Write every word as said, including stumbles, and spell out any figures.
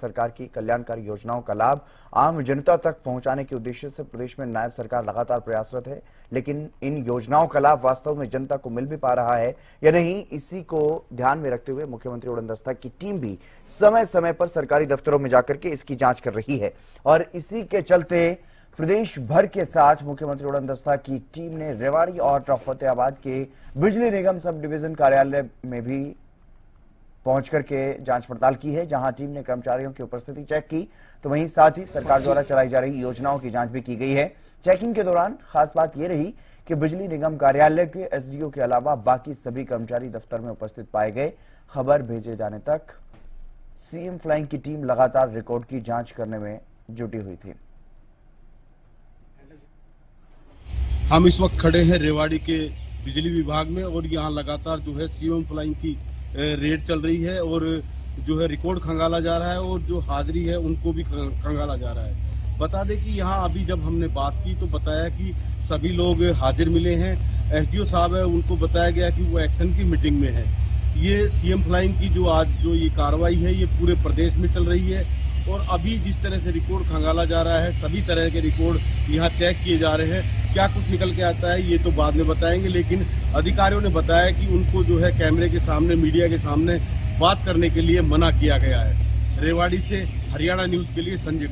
सरकार की कल्याणकारी योजनाओं का लाभ आम जनता तक पहुंचाने के उद्देश्य से प्रदेश में नायब सरकार लगातार प्रयासरत है, लेकिन इन योजनाओं का लाभ वास्तव में जनता को मिल भी पा रहा है या नहीं, इसी को ध्यान में रखते हुए मुख्यमंत्री उड़न दस्ता की टीम भी समय समय पर सरकारी दफ्तरों में जाकर के इसकी जांच कर रही है। और इसी के चलते प्रदेश भर के साथ मुख्यमंत्री उड़न दस्ता की टीम ने रेवाड़ी और फतेहाबाद के बिजली निगम सब डिवीजन कार्यालय में भी पहुंच करके जांच पड़ताल की है, जहां टीम ने कर्मचारियों की उपस्थिति चेक की, तो वहीं साथ ही सरकार द्वारा चलाई जा रही योजनाओं की जांच भी की गई है। चेकिंग के दौरान खास बात यह रही कि बिजली निगम कार्यालय के एसडीओ के अलावा बाकी सभी कर्मचारी दफ्तर में उपस्थित पाए गए। खबर भेजे जाने तक सीएम फ्लाइंग की टीम लगातार रिकॉर्ड की जांच करने में जुटी हुई थी। हम इस वक्त खड़े हैं रेवाड़ी के बिजली विभाग में और यहाँ लगातार जो है सीएम फ्लाइंग की रेड चल रही है और जो है रिकॉर्ड खंगाला जा रहा है और जो हाजिरी है उनको भी खंगाला जा रहा है। बता दें कि यहाँ अभी जब हमने बात की तो बताया कि सभी लोग हाजिर मिले हैं। एसडीओ साहब है, उनको बताया गया कि वो एक्शन की मीटिंग में है। ये सीएम फ्लाइंग की जो आज जो ये कार्रवाई है ये पूरे प्रदेश में चल रही है और अभी जिस तरह से रिकॉर्ड खंगाला जा रहा है, सभी तरह के रिकॉर्ड यहाँ चेक किए जा रहे हैं। क्या कुछ निकल के आता है ये तो बाद में बताएंगे, लेकिन अधिकारियों ने बताया कि उनको जो है कैमरे के सामने, मीडिया के सामने बात करने के लिए मना किया गया है। रेवाड़ी से हरियाणा न्यूज़ के लिए संजय।